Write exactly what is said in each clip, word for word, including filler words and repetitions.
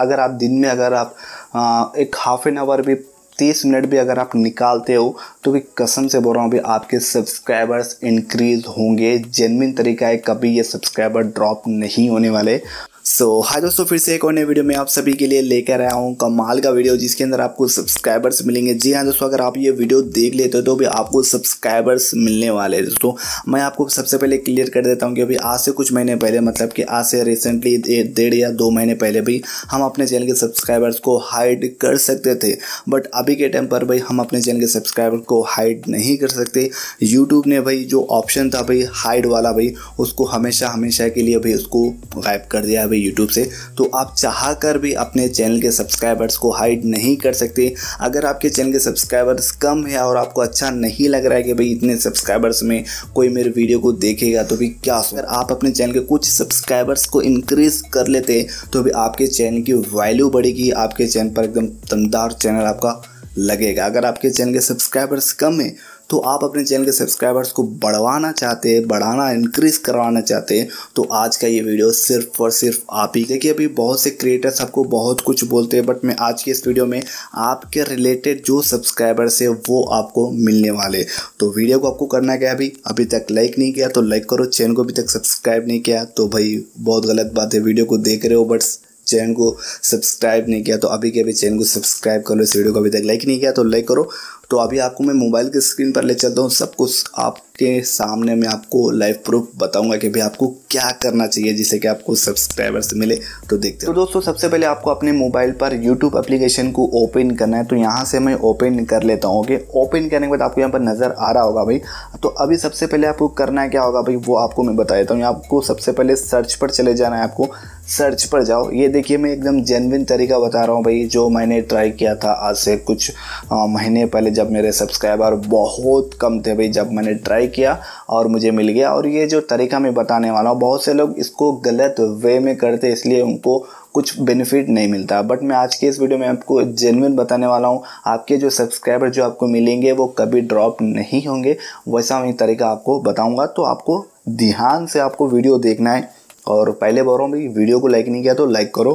अगर आप दिन में अगर आप आ, एक हाफ एन आवर भी तीस मिनट भी अगर आप निकालते हो तो भी कसम से बोल रहा हूँ भी आपके सब्सक्राइबर्स इंक्रीज होंगे। जेन्युइन तरीका है, कभी ये सब्सक्राइबर ड्रॉप नहीं होने वाले। सो so, हाय दोस्तों, फिर से एक और नए वीडियो में आप सभी के लिए लेकर आया हूँ कमाल का वीडियो जिसके अंदर आपको सब्सक्राइबर्स मिलेंगे। जी हाँ दोस्तों, अगर आप ये वीडियो देख लेते हो तो भी आपको सब्सक्राइबर्स मिलने वाले हैं। दोस्तों मैं आपको सबसे पहले क्लियर कर देता हूँ कि अभी आज से कुछ महीने पहले, मतलब कि आज से रिसेंटली डेढ़ या दो महीने पहले भी हम अपने चैनल के सब्सक्राइबर्स को हाइड कर सकते थे, बट अभी के टाइम पर भाई हम अपने चैनल के सब्सक्राइबर को हाइड नहीं कर सकते। यूट्यूब ने भाई जो ऑप्शन था भाई हाइड वाला भाई उसको हमेशा हमेशा के लिए भाई उसको गायब कर दिया यूट्यूब से। तो आप चाह कर भी अपने चैनल के सब्सक्राइबर्स को हाइड नहीं कर सकते। अगर आपके चैनल के सब्सक्राइबर्स कम है और आपको अच्छा नहीं लग रहा है कि भाई इतने सब्सक्राइबर्स में कोई मेरे वीडियो को देखेगा तो भी क्या सोच, अगर आप अपने चैनल के कुछ सब्सक्राइबर्स को इंक्रीज कर लेते तो भी आपके चैनल की वैल्यू बढ़ेगी, आपके चैनल पर एकदम दमदार चैनल आपका लगेगा। अगर आपके चैनल के सब्सक्राइबर्स कम है तो आप अपने चैनल के सब्सक्राइबर्स को बढ़वाना चाहते हैं, बढ़ाना इंक्रीज़ करवाना चाहते हैं तो आज का ये वीडियो सिर्फ और सिर्फ आप ही, क्योंकि अभी बहुत से क्रिएटर्स आपको बहुत कुछ बोलते हैं, बट मैं आज के इस वीडियो में आपके रिलेटेड जो सब्सक्राइबर्स है वो आपको मिलने वाले। तो वीडियो को आपको करना क्या है, अभी अभी तक लाइक नहीं किया तो लाइक करो, चैनल को अभी तक सब्सक्राइब नहीं किया तो भाई बहुत गलत बात है। वीडियो को देख रहे हो बट चैनल को सब्सक्राइब नहीं किया तो अभी के अभी चैनल को सब्सक्राइब कर लो। इस वीडियो को अभी तक लाइक नहीं किया तो लाइक करो। तो अभी आपको मैं मोबाइल की स्क्रीन पर ले चलता हूँ, सब कुछ आपके सामने मैं आपको लाइव प्रूफ बताऊंगा कि भाई आपको क्या करना चाहिए जिससे कि आपको सब्सक्राइबर्स मिले। तो देखते हैं। तो दोस्तों सबसे पहले आपको अपने मोबाइल पर यूट्यूब एप्लीकेशन को ओपन करना है। तो यहाँ से मैं ओपन कर लेता हूँ। ओके, ओपन करने के बाद आपको यहाँ पर नज़र आ रहा होगा भाई। तो अभी सबसे पहले आपको करना क्या होगा भाई वो आपको मैं बता देता हूँ। आपको सबसे पहले सर्च पर चले जाना है। आपको सर्च पर जाओ, ये देखिए मैं एकदम जेन्युइन तरीका बता रहा हूँ भाई जो मैंने ट्राई किया था आज से कुछ महीने पहले जब मेरे सब्सक्राइबर बहुत कम थे भाई, जब मैंने ट्राई किया और मुझे मिल गया। और ये जो तरीका मैं बताने वाला हूँ बहुत से लोग इसको गलत वे में करते इसलिए उनको कुछ बेनिफिट नहीं मिलता, बट मैं आज के इस वीडियो में आपको जेन्युइन बताने वाला हूँ। आपके जो सब्सक्राइबर जो आपको मिलेंगे वो कभी ड्रॉप नहीं होंगे, वैसा मैं तरीका आपको बताऊँगा। तो आपको ध्यान से आपको वीडियो देखना है और पहले बोल रहा हूँ भाई वीडियो को लाइक नहीं किया तो लाइक करो।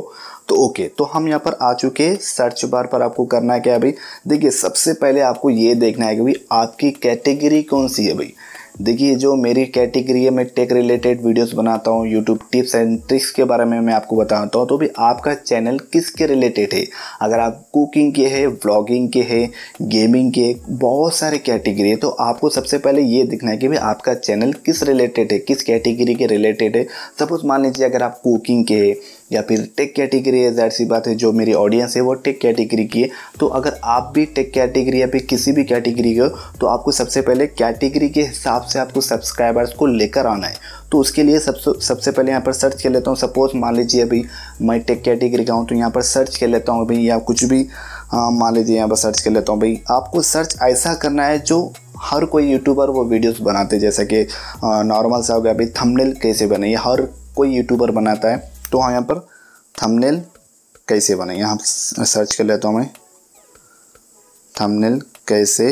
तो ओके, तो हम यहाँ पर आ चुके हैं। सर्च बार पर आपको करना क्या है भाई, देखिए सबसे पहले आपको ये देखना है कि भाई आपकी कैटेगरी कौन सी है भाई। देखिए जो मेरी कैटेगरी है, मैं टेक रिलेटेड वीडियोस बनाता हूँ, यूट्यूब टिप्स एंड ट्रिक्स के बारे में मैं आपको बताता हूँ। तो भी आपका चैनल किसके रिलेटेड है, अगर आप कुकिंग के है, व्लॉगिंग के है, गेमिंग के, बहुत सारे कैटेगरी है। तो आपको सबसे पहले ये देखना है कि भाई आपका चैनल किस रिलेटेड है, किस कैटेगरी के रिलेटेड है। सपोज मान लीजिए अगर आप कुकिंग के है या फिर टेक कैटेगरी है, जाहिर सी बात है जो मेरी ऑडियंस है वो टेक कैटेगरी की है। तो अगर आप भी टेक कैटेगरी या फिर किसी भी कैटेगरी के हो तो आपको सबसे पहले कैटेगरी के हिसाब से आपको सब्सक्राइबर्स को लेकर आना है। तो उसके लिए सबसे सबसे पहले यहाँ पर सर्च कर लेता हूँ। सपोज मान लीजिए अभी मैं टेक कैटेगरी का हूँ तो यहाँ पर सर्च कर लेता हूँ भाई, या कुछ भी मान लीजिए यहाँ पर सर्च कर लेता हूँ भाई। आपको सर्च ऐसा करना है जो हर कोई यूट्यूबर वो वीडियोज़ बनाते, जैसे कि नॉर्मल सा हो गया भाई थंबनेल कैसे बने, हर कोई यूट्यूबर बनाता है। तो हाँ, यहाँ पर थंबनेल कैसे बने यहाँ सर्च कर लेता हूँ मैं, थंबनेल कैसे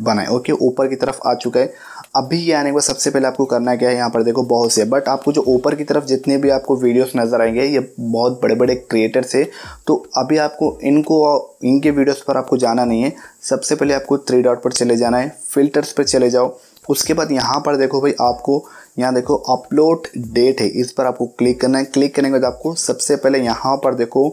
बनाए। ओके, ऊपर की तरफ आ चुका है। अभी ये आने के बाद सबसे पहले आपको करना क्या है, यहाँ पर देखो बहुत से, बट आपको जो ऊपर की तरफ जितने भी आपको वीडियोस नज़र आएंगे ये बहुत बड़े बड़े क्रिएटर्स है। तो अभी आपको इनको इनके वीडियोस पर आपको जाना नहीं है। सबसे पहले आपको थ्री डॉट पर चले जाना है, फिल्टर्स पर चले जाओ। उसके बाद यहाँ पर देखो भाई, आपको यहाँ देखो अपलोड डेट है, इस पर आपको क्लिक करना है। क्लिक करने के बाद आपको सबसे पहले यहाँ पर देखो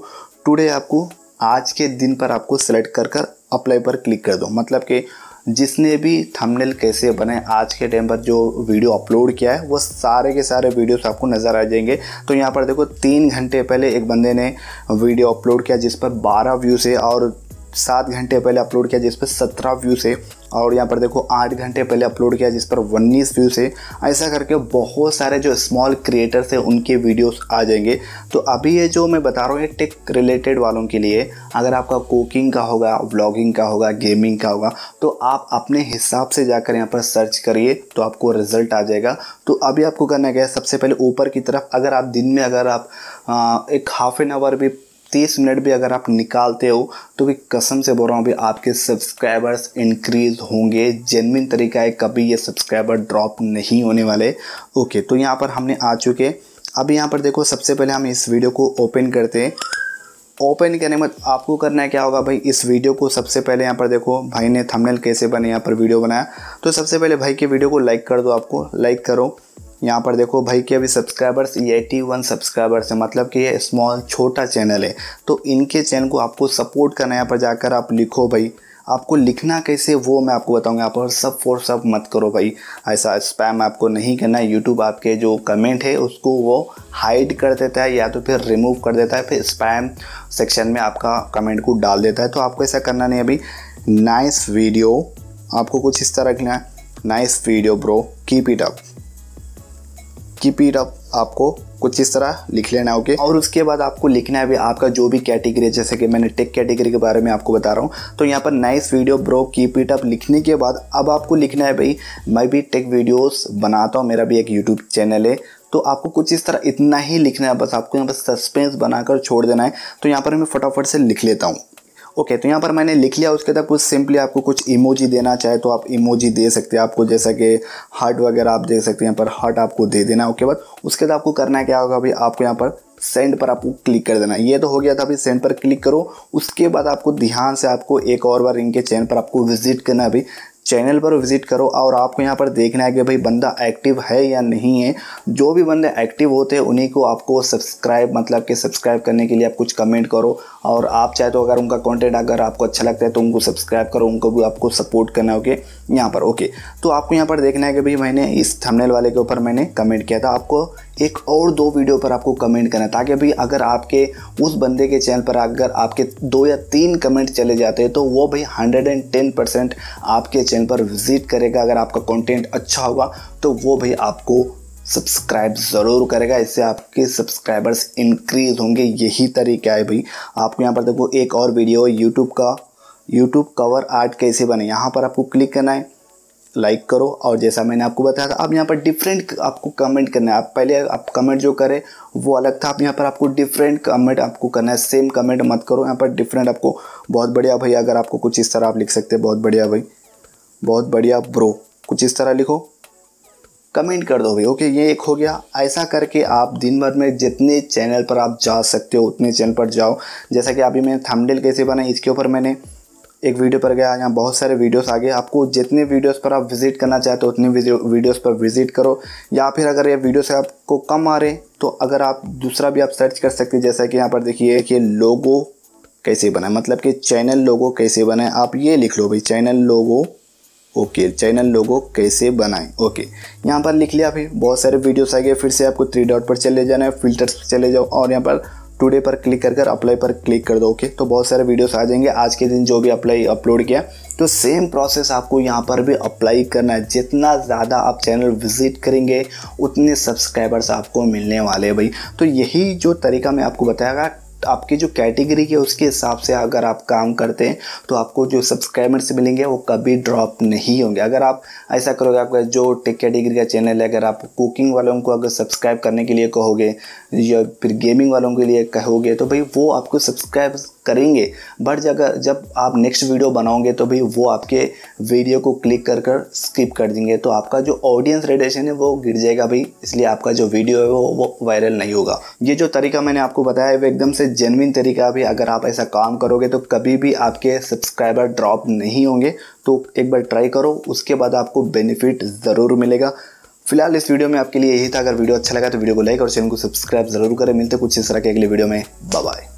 टुडे, आपको आज के दिन पर आपको सेलेक्ट कर कर अप्लाई पर क्लिक कर दो। मतलब कि जिसने भी थंबनेल कैसे बने आज के टाइम पर जो वीडियो अपलोड किया है वो सारे के सारे वीडियोस आपको नज़र आ जाएंगे। तो यहाँ पर देखो तीन घंटे पहले एक बंदे ने वीडियो अपलोड किया जिस पर बारह व्यूज़ है, और सात घंटे पहले अपलोड किया जिस पर सत्रह व्यूज़ है, और यहाँ पर देखो आठ घंटे पहले अपलोड किया जिस पर उन्नीस व्यूज़ है। ऐसा करके बहुत सारे जो स्मॉल क्रिएटर्स हैं उनके वीडियोस आ जाएंगे। तो अभी ये जो मैं बता रहा हूँ ये टेक रिलेटेड वालों के लिए। अगर आपका कुकिंग का होगा, व्लॉगिंग का होगा, गेमिंग का होगा तो आप अपने हिसाब से जाकर यहाँ पर सर्च करिए तो आपको रिजल्ट आ जाएगा। तो अभी आपको करना क्या है, सबसे पहले ऊपर की तरफ अगर आप दिन में अगर आप आ, एक हाफ एन आवर भी तीस मिनट भी अगर आप निकालते हो तो भी कसम से बोल रहा हूँ भी आपके सब्सक्राइबर्स इंक्रीज होंगे। जेन्युइन तरीका है, कभी ये सब्सक्राइबर ड्रॉप नहीं होने वाले। ओके, तो यहाँ पर हमने आ चुके। अब यहाँ पर देखो सबसे पहले हम इस वीडियो को ओपन करते हैं। ओपन करने में आपको करना है क्या होगा भाई, इस वीडियो को सबसे पहले यहाँ पर देखो भाई ने थंबनेल कैसे बने यहाँ पर वीडियो बनाया, तो सबसे पहले भाई के वीडियो को लाइक कर दो। आपको लाइक करो, यहाँ पर देखो भाई के अभी सब्सक्राइबर्स इक्यासी सब्सक्राइबर्स है, मतलब कि ये स्मॉल छोटा चैनल है, तो इनके चैनल को आपको सपोर्ट करना है। यहाँ पर जाकर आप लिखो भाई, आपको लिखना कैसे वो मैं आपको बताऊंगा। यहाँ पर सब फॉर सब मत करो भाई, ऐसा स्पैम आपको नहीं करना है। यूट्यूब आपके जो कमेंट है उसको वो हाइड कर देता है या तो फिर रिमूव कर देता है, फिर स्पैम सेक्शन में आपका कमेंट को डाल देता है, तो आपको ऐसा करना नहीं है भाई। नाइस वीडियो, आपको कुछ इस तरह लिखना है, nice video bro, keep it up, keep it up, आपको कुछ इस तरह लिख लेना है। ओके, और उसके बाद आपको लिखना है भी आपका जो भी कैटेगरी है, जैसे कि मैंने टेक कैटेगरी के बारे में आपको बता रहा हूँ, तो यहाँ पर nice video bro keep it up लिखने के बाद अब आपको लिखना है भाई मैं भी टेक वीडियोस बनाता हूँ, मेरा भी एक यूट्यूब चैनल है, तो आपको कुछ इस तरह इतना ही लिखना है बस। आपको यहाँ पर सस्पेंस बनाकर छोड़ देना है, तो यहाँ पर मैं फटाफट से लिख लेता हूँ। ओके okay, तो यहाँ पर मैंने लिख लिया। उसके बाद कुछ सिंपली आपको कुछ इमोजी देना चाहे तो आप इमोजी दे सकते हैं, आपको जैसा कि हार्ट वगैरह आप दे सकते हैं, यहाँ पर हार्ट आपको दे देना। ओके बाद उसके बाद आपको करना क्या होगा भाई, आपको यहाँ पर सेंड पर आपको क्लिक कर देना। ये तो हो गया था भाई, सेंड पर क्लिक करो। उसके बाद आपको ध्यान से आपको एक और बार इनके चैनल पर आपको विजिट करना है भाई, चैनल पर विजिट करो और आपको यहाँ पर देखना है कि भाई बंदा एक्टिव है या नहीं है। जो भी बंदे एक्टिव होते हैं उन्हीं को आपको सब्सक्राइब, मतलब कि सब्सक्राइब करने के लिए आप कुछ कमेंट करो, और आप चाहे तो अगर उनका कंटेंट अगर आपको अच्छा लगता है तो उनको सब्सक्राइब करो, उनको भी आपको सपोर्ट करना है। ओके यहाँ पर ओके, तो आपको यहाँ पर देखना है कि भाई मैंने इस थंबनेल वाले के ऊपर मैंने कमेंट किया था, आपको एक और दो वीडियो पर आपको कमेंट करना है, ताकि भाई अगर आपके उस बंदे के चैनल पर अगर आपके दो या तीन कमेंट चले जाते हैं तो वो भाई हंड्रेड एंड टेन परसेंट आपके चैनल पर विजिट करेगा। अगर आपका कंटेंट अच्छा होगा तो वो भाई आपको सब्सक्राइब ज़रूर करेगा, इससे आपके सब्सक्राइबर्स इंक्रीज होंगे। यही तरीका है भाई। आपको यहाँ पर देखो एक और वीडियो है यूट्यूब का, यूट्यूब कवर आर्ट कैसे बने, यहाँ पर आपको क्लिक करना है, लाइक करो, और जैसा मैंने आपको बताया था अब यहाँ पर डिफरेंट आपको कमेंट करना है। आप पहले आप कमेंट जो करें वो अलग था, आप यहाँ पर आपको डिफरेंट कमेंट आपको करना है, सेम कमेंट मत करो, यहाँ पर डिफरेंट आपको। बहुत बढ़िया भाई, अगर आपको कुछ इस तरह आप लिख सकते हैं, बहुत बढ़िया भाई, बहुत बढ़िया ब्रो, कुछ इस तरह लिखो, कमेंट कर दो भाई। ओके ये एक हो गया। ऐसा करके आप दिन भर में जितने चैनल पर आप जा सकते हो उतने चैनल पर जाओ। जैसा कि अभी मैंने थंबनेल कैसे बनाई इसके ऊपर मैंने एक वीडियो पर गया, यहाँ बहुत सारे वीडियोस आ गए। आपको जितने वीडियोस पर आप विजिट करना चाहते हो उतने वीडियोस पर विजिट करो, या फिर अगर ये वीडियोस आपको कम आ रहे तो अगर आप दूसरा भी आप सर्च कर सकते हैं। जैसा कि यहाँ पर देखिए कि लोगो कैसे बनाए, मतलब कि चैनल लोगो कैसे बनाए, आप ये लिख लो भाई, channel logo. Okay channel logo कैसे बनाएं, ओके यहाँ पर लिख लिया भाई। बहुत सारे वीडियोस आ गए, फिर से आपको थ्री डॉट पर चले जाना है, फिल्टर्स पर चले जाओ और यहाँ पर टुडे पर क्लिक कर कर अप्लाई पर क्लिक कर दो। ओके तो बहुत सारे वीडियोस आ जाएंगे आज के दिन जो भी अप्लाई अपलोड किया। तो सेम प्रोसेस आपको यहाँ पर भी अप्लाई करना है। जितना ज़्यादा आप चैनल विजिट करेंगे उतने सब्सक्राइबर्स आपको मिलने वाले भाई। तो यही जो तरीका मैं आपको बताया, आपकी जो कैटेगरी है उसके हिसाब से अगर आप काम करते हैं तो आपको जो सब्सक्राइबर्स मिलेंगे वो कभी ड्रॉप नहीं होंगे। अगर आप ऐसा करोगे, आपका जो टेक कैटेगरी का चैनल है, अगर आप कुकिंग वालों को अगर सब्सक्राइब करने के लिए कहोगे या फिर गेमिंग वालों के लिए कहोगे तो भाई वो आपको सब्सक्राइब करेंगे, बट अगर जब आप नेक्स्ट वीडियो बनाओगे तो भाई वो आपके वीडियो को क्लिक कर कर स्किप कर देंगे, तो आपका जो ऑडियंस रेडिएशन है वो गिर जाएगा भाई, इसलिए आपका जो वीडियो है वो वो वायरल नहीं होगा। ये जो तरीका मैंने आपको बताया है वो एकदम से जेन्युइन तरीका भी। अगर आप ऐसा काम करोगे तो कभी भी आपके सब्सक्राइबर ड्रॉप नहीं होंगे। तो एक बार ट्राई करो, उसके बाद आपको बेनिफिट ज़रूर मिलेगा। फिलहाल इस वीडियो में आपके लिए यही था। अगर वीडियो अच्छा लगा तो वीडियो को लाइक और चैनल को सब्सक्राइब जरूर करें। मिलते कुछ इस तरह के अगले वीडियो में। Bye bye.